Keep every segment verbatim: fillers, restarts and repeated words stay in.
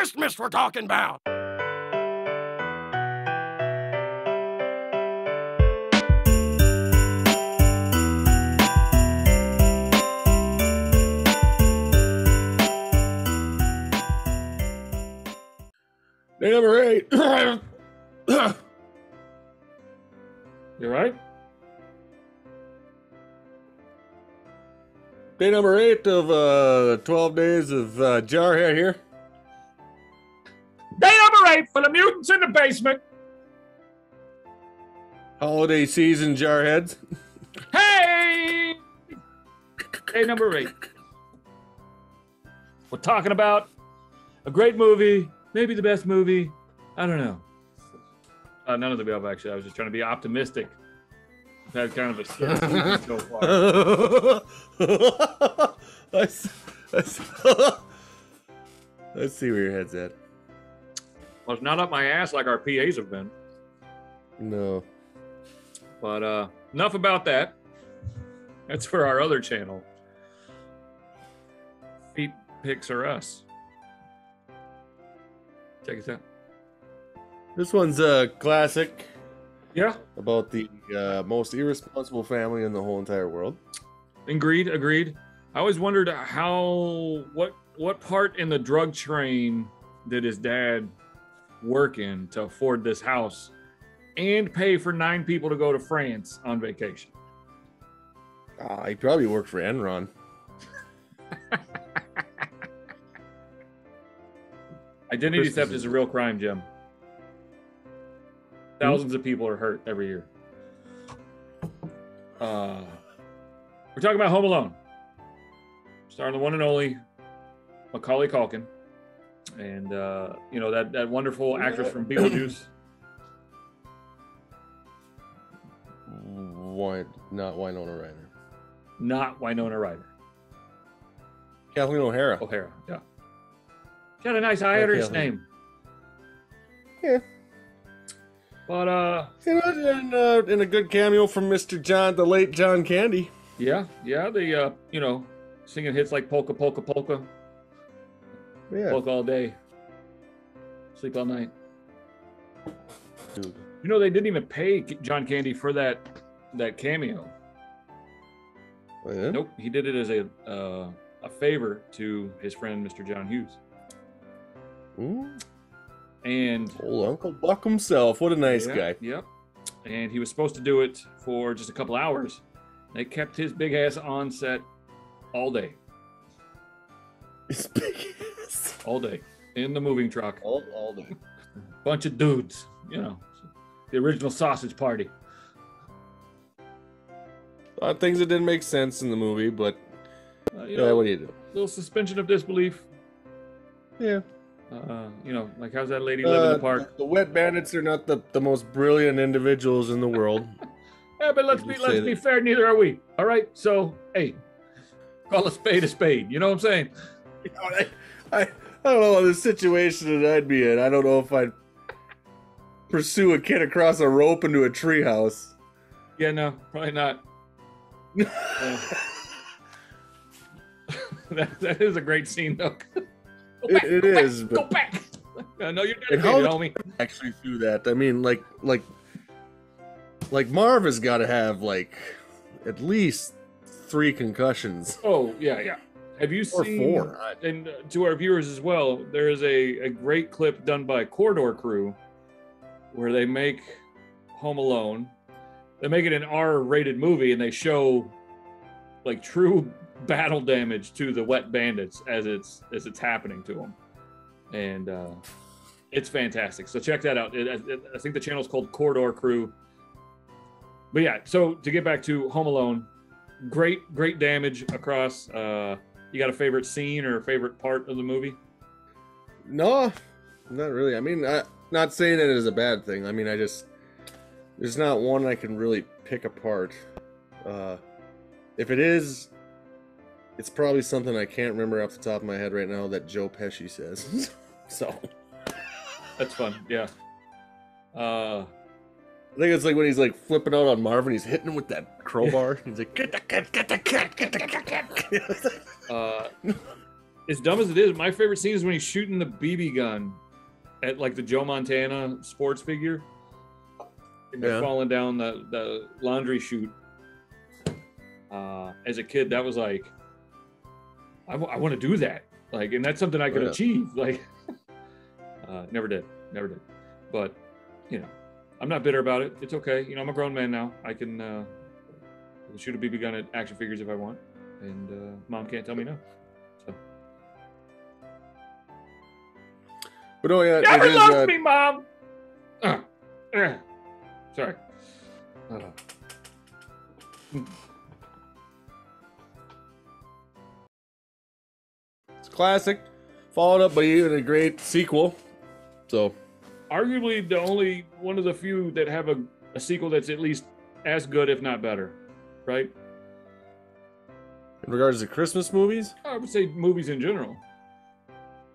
Christmas we're talking about! Day number eight. You right? Day number eight of uh, twelve days of uh, Jarhead here. Day number eight for the mutants in the basement. Holiday season, Jarheads. Hey! Day number eight. We're talking about a great movie. Maybe the best movie. I don't know. Uh, none of the above, actually. I was just trying to be optimistic. I've had kind of a season so far. Let's, let's, let's see where your head's at. Well, it's not up my ass like our P As have been. No. But uh, enough about that. That's for our other channel. Feet Picks Are Us. Check it out. This one's a classic. Yeah. About the uh, most irresponsible family in the whole entire world. Agreed, agreed. I always wondered how, what, what part in the drug train did his dad work in to afford this house and pay for nine people to go to France on vacation? Uh, he probably worked for Enron. Identity Christmas theft is a real crime, Jim. Thousands of people are hurt every year. Uh, we're talking about Home Alone. Starring the one and only Macaulay Culkin. And, uh, you know, that, that wonderful actress from Beetlejuice. Why, not Winona Ryder. Not Winona Ryder. Kathleen O'Hara. O'Hara, yeah. She had a nice Irish yeah, name. Yeah. But, uh... You know, and, uh, and a good cameo from Mister John, the late John Candy. Yeah, yeah. The, uh, you know, singing hits like Polka, Polka, Polka. Yeah. Polka all day. Sleep all night. Dude. You know, they didn't even pay John Candy for that that cameo. Oh, yeah? Nope. He did it as a uh, a favor to his friend, Mister John Hughes. Ooh. And old Uncle Buck himself, what a nice yeah, guy. Yep. And he was supposed to do it for just a couple hours. They kept his big ass on set all day. His big ass all day in the moving truck. All, all day. Bunch of dudes, you know, the original sausage party. A lot of things that didn't make sense in the movie, but uh, you yeah, know, what do you do? Little suspension of disbelief. Yeah. Uh, you know, like how's that lady uh, live in the park? The wet bandits are not the, the most brilliant individuals in the world. Yeah, but let's be let's be fair. Neither are we. All right, so hey, call a spade a spade. You know what I'm saying? You know, I, I I don't know the situation that I'd be in. I don't know if I'd pursue a kid across a rope into a treehouse. Yeah, no, probably not. uh, that that is a great scene though. Go back, it go is. Back, but... Go back. I know you're dedicated, homie. Actually, do that. I mean, like, like, like Marv has got to have like at least three concussions. Oh yeah, yeah. Have you or seen? Four. And to our viewers as well, there is a a great clip done by Corridor Crew where they make Home Alone. They make it an R rated movie, and they show like true battle damage to the wet bandits as it's as it's happening to them, and uh it's fantastic, so check that out. It, it, i think the channel's called Corridor Crew. But yeah, so to get back to Home Alone, great great damage across. Uh you got a favorite scene or a favorite part of the movie? No, not really. I mean, I not saying that it is a bad thing. I mean, I just, there's not one I can really pick apart. Uh if it is, it's probably something I can't remember off the top of my head right now that Joe Pesci says. So that's fun. Yeah. Uh, I think it's like when he's like flipping out on Marvin, he's hitting him with that crowbar. He's like, get the cat, get the cat, get the cat, get the cat. uh, as dumb as it is, my favorite scene is when he's shooting the B B gun at like the Joe Montana sports figure. And they're yeah. falling down the, the laundry chute. Uh, as a kid, that was like, I, w- I want to do that. Like, and that's something I could yeah. achieve. Like, uh, never did, never did. But, you know, I'm not bitter about it. It's okay. You know, I'm a grown man now. I can, uh, I can shoot a B B gun at action figures if I want. And uh, mom can't tell me no. So. But oh yeah, never loves uh... me, mom. Uh, uh, sorry. Uh. It's classic, followed up by even a great sequel. So, arguably the only one of the few that have a, a sequel that's at least as good, if not better, right? In regards to Christmas movies? I would say movies in general.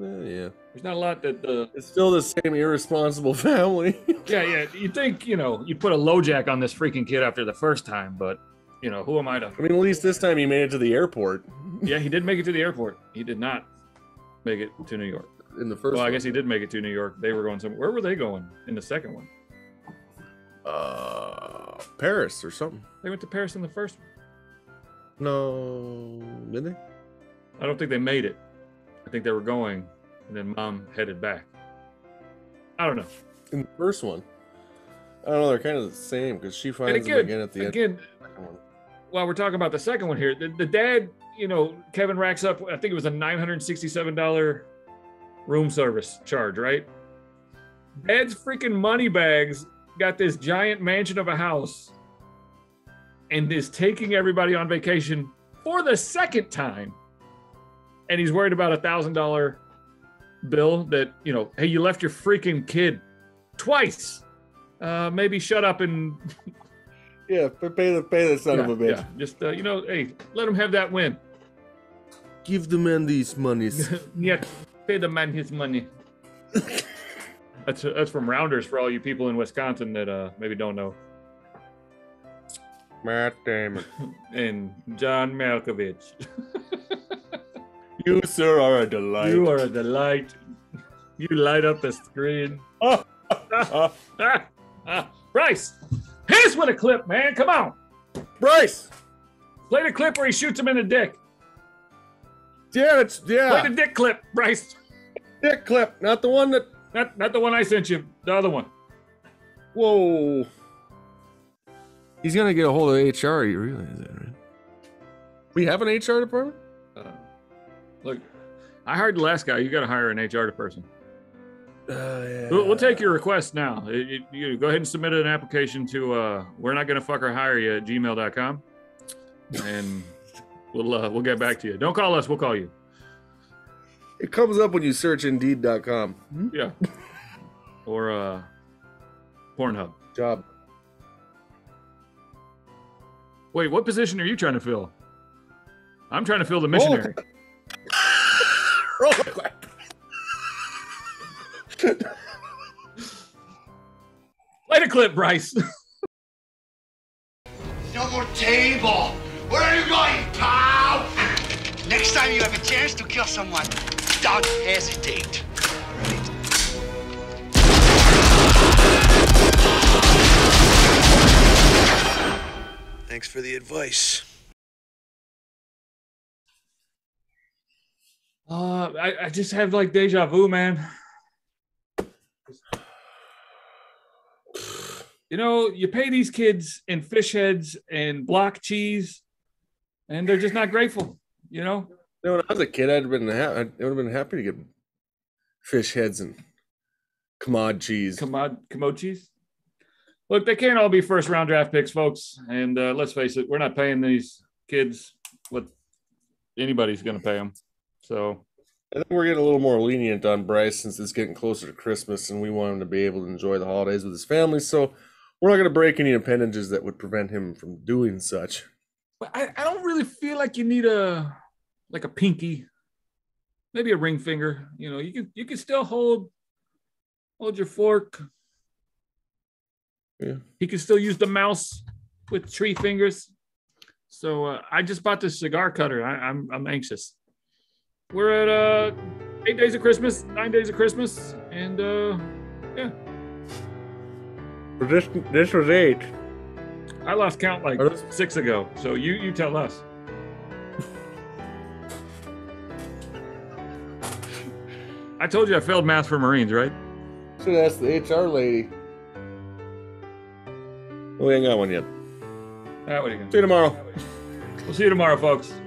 Uh, yeah. There's not a lot that... Uh, it's still the same irresponsible family. yeah, yeah. You think, you know, you put a LoJack on this freaking kid after the first time, but, you know, who am I to... I mean, at least this time he made it to the airport. yeah, he did make it to the airport. He did not make it to New York. In the first Well, one. I guess he did make it to New York. They were going somewhere. Where were they going in the second one? Uh, Paris or something. They went to Paris in the first one. No, did they? I don't think they made it. I think they were going, and then mom headed back. I don't know. In the first one, I don't know. They're kind of the same because she finds again, them again at the again, end. Again, while we're talking about the second one here, the, the dad, you know, Kevin racks up. I think it was a nine hundred sixty-seven dollars room service charge, right? Dad's freaking money bags got this giant mansion of a house. And is taking everybody on vacation for the second time. And he's worried about a one thousand dollars bill that, you know, hey, you left your freaking kid twice. Uh, maybe shut up and... yeah, pay the, pay the son yeah, of a bitch. Yeah. Just, uh, you know, hey, let him have that win. Give the man these monies. yeah, pay the man his money. that's, that's from Rounders for all you people in Wisconsin that uh, maybe don't know. Matt Damon and John Malkovich. you, sir, are a delight. You are a delight. You light up the screen. Oh, oh, oh, oh. Bryce, hit us with a clip, man. Come on. Bryce. Play the clip where he shoots him in the dick. Yeah, it's, yeah. Play the dick clip, Bryce. Dick clip, not the one that... Not, not the one I sent you, the other one. Whoa. He's going to get a hold of H R, you realize that, right? We have an H R department? Uh, look, I hired the last guy. You got to hire an H R person. Uh, yeah. We'll, we'll take your request now. You, you go ahead and submit an application to uh, we're not going to fuck or hire you at gmail dot com. And we'll, uh, we'll get back to you. Don't call us. We'll call you. It comes up when you search indeed dot com. Hmm? Yeah. or uh, Pornhub. Job. Wait, what position are you trying to fill? I'm trying to fill the missionary. Roll the clap. Play the clip, Bryce. No more table. Where are you going, pal? Next time you have a chance to kill someone, don't hesitate. Thanks for the advice. Uh, I, I just have like deja vu, man. You know, you pay these kids in fish heads and block cheese, and they're just not grateful. You know. You know, when I was a kid, I'd been ha- I would have been happy to get fish heads and commod cheese. Commod commod cheese. Look, they can't all be first-round draft picks, folks. And uh, let's face it, we're not paying these kids what anybody's going to pay them. So, and then we're getting a little more lenient on Bryce since it's getting closer to Christmas, and we want him to be able to enjoy the holidays with his family. So we're not going to break any appendages that would prevent him from doing such. But I, I don't really feel like you need a like a pinky, maybe a ring finger. You know, you can you can still hold hold your fork. Yeah. He can still use the mouse with tree fingers. So uh, I just bought this cigar cutter. I, I'm I'm anxious. we're at uh, eight days of Christmas, nine days of Christmas, and uh, yeah. This this was eight. I lost count like six ago. So you you tell us. I told you I failed math for Marines, right? Should ask the H R lady. We ain't got one yet. All right, what are you gonna do? See you tomorrow. We'll see you tomorrow, folks.